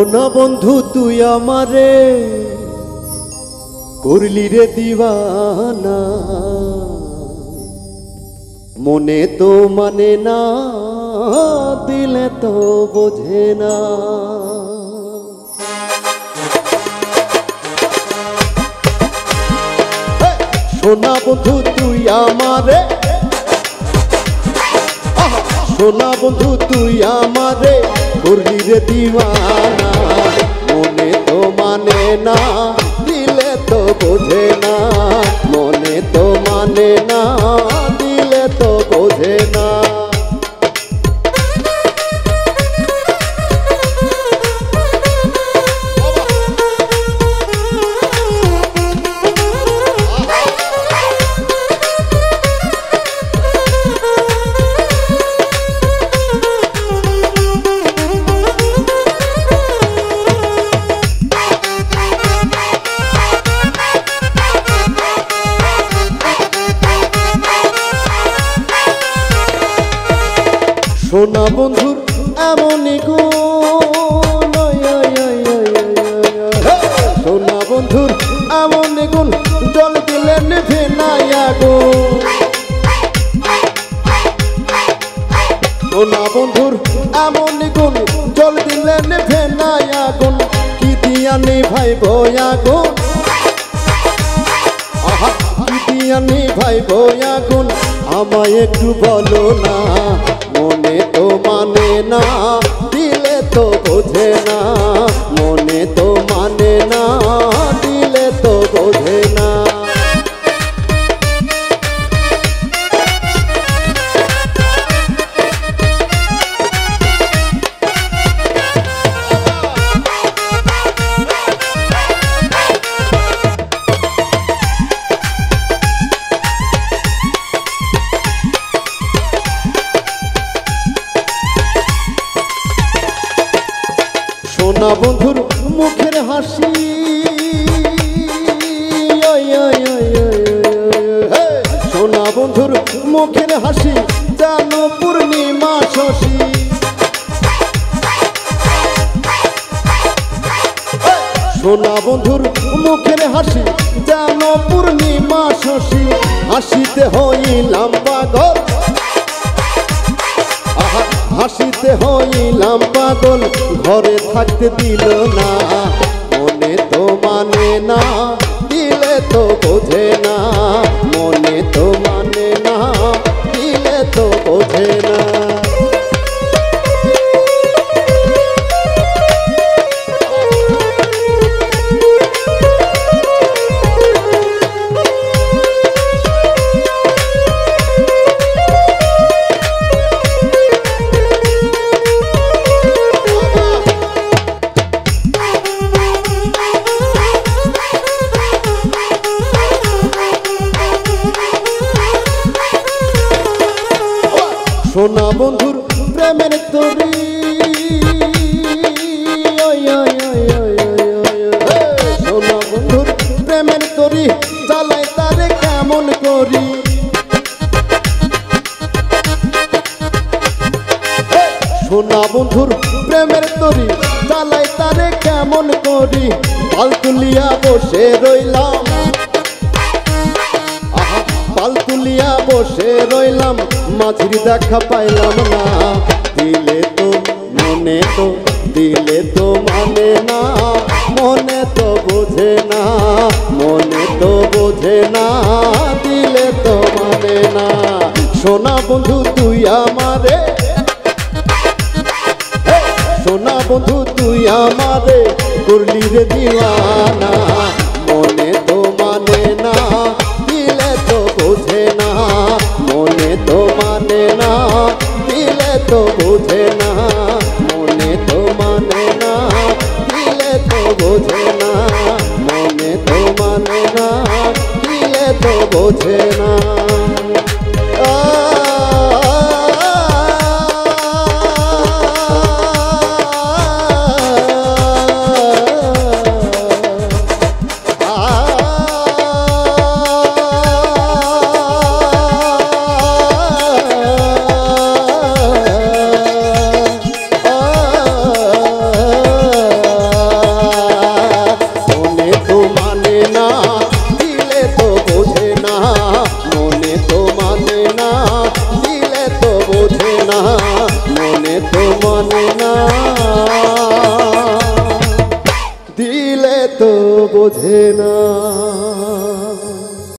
সোনা বন্ধু তুই আমারে করলি রে দিওয়ানা, মনে তো মানে না, দিলে তো বোঝে না। সোনা বন্ধু তুই আমারে, সোনা বন্ধু তুই আমারে করলি রে দিওয়ানা, মনে তো মানে না, দিলে তো বোঝে না। মনে তো মানে না, দিলে তো বোঝে না। সোনা বন্ধুর এমনই গুণ, সোনা বন্ধুর এমনই গুণ, জল দিলে নিভে নাই আগুন। সোনা বন্ধুর এমনই গুণ, জল দিলে নিভে নাই আগুন, কি দিয়া নিভাইব আগুন, কি দিয়া নিভাইব আগুন, আমায় একটু বলো না। মনে তো মানে না, দিলে তো বোঝে না। মনে তো মানে না, দিলে তো বোঝে না। সোনা বন্ধুর মুখের হাসি, সোনা বন্ধুর মুখের হাসি যেন পূর্ণিমা শশী। সোনা বন্ধুর মুখের হাসি যেন পূর্ণিমা শশী, হাসিতে হইলাম পাগল, হাসিতে হইলাম পাগল, ঘরে থাকতে দিল না। মনে তো মানে না, দিলে তো বোঝে না। মনে তো মানে না, দিলে তো বোঝে না। সোনা বন্ধুর প্রেমের তরি, সোনা বন্ধুর প্রেমের তরি, জ্বালাই তারে কেমন করি। সোনা বন্ধুর প্রেমের তরি, জ্বালাই তারে কেমন করি, পাল তুলিয়া বসে রইলাম, পাল তুলিয়া বসে রইলাম, মাঝির দেখা পাইলাম না। দিলে তো মনে তো, দিলে তো মানে না, মনে তো বোঝে না। মনে তো বোঝে না, দিলে তো মানে না। সোনা বন্ধু তুই আমারে, সোনা বন্ধু তুই আমারে করলি রে দিওয়ানা, মনে তো মানে না, দিলে তো বোঝে না। মনে তো মানে না, দিলে তো বোঝে না। মনে তো মানে না, দিলে তো বোঝে না। মনে তো মানে না, দিলে তো বোঝে না। বোঝে না।